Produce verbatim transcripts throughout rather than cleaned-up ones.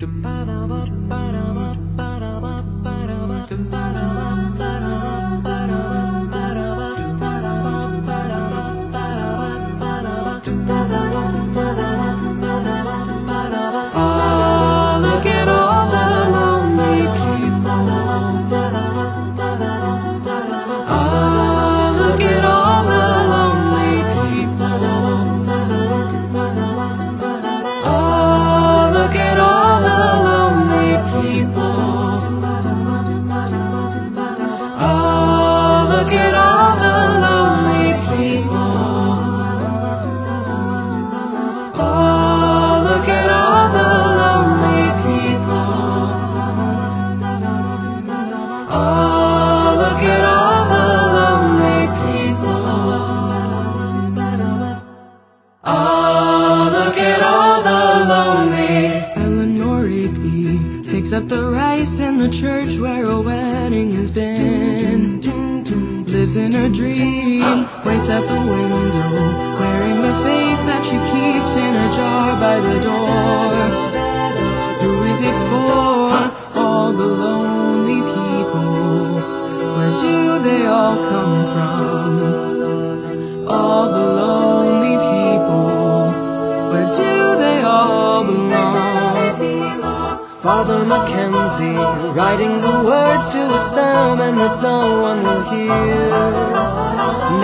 Oh, look at all the lonely people. Oh, look at all the lonely people. Oh, look at all people. Oh, look at all the lonely people. Oh, look at all the lonely people. Oh, look at all the lonely people. Oh, look at all the lonely. Eleanor Rigby takes up the rice in the church where a wedding has been. Lives in her dream, waits at the window, wearing the face that she keeps in a jar by the door. Who is it for? All the lonely people. Where do they all come from? All the lonely people. Where do they all belong? Father Mackenzie, writing the words to a sermon that no one will hear.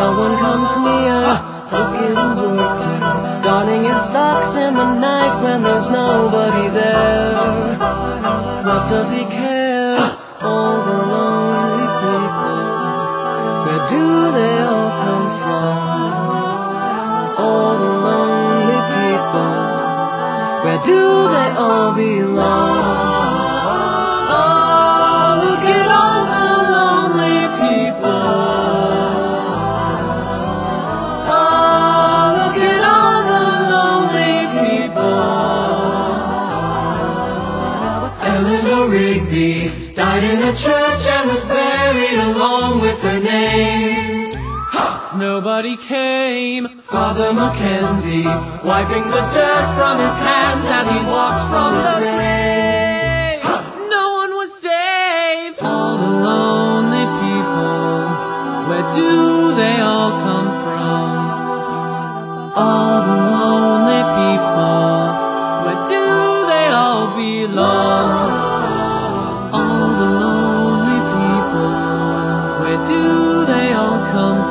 No one comes near, cooking, working, darning his socks in the night when there's nobody there. What does he care? All the lonely people, where do they all come from? All the lonely people, where do they all belong? Eleanor Rigby died in a church and was buried along with her name. Ha! Nobody came. Father Mackenzie, wiping the dirt from his hands as he walks from the grave. Ha! No one was saved. All the lonely people, where do they all come from? All the lonely people, where do they all belong? All the lonely people, where do they all come from?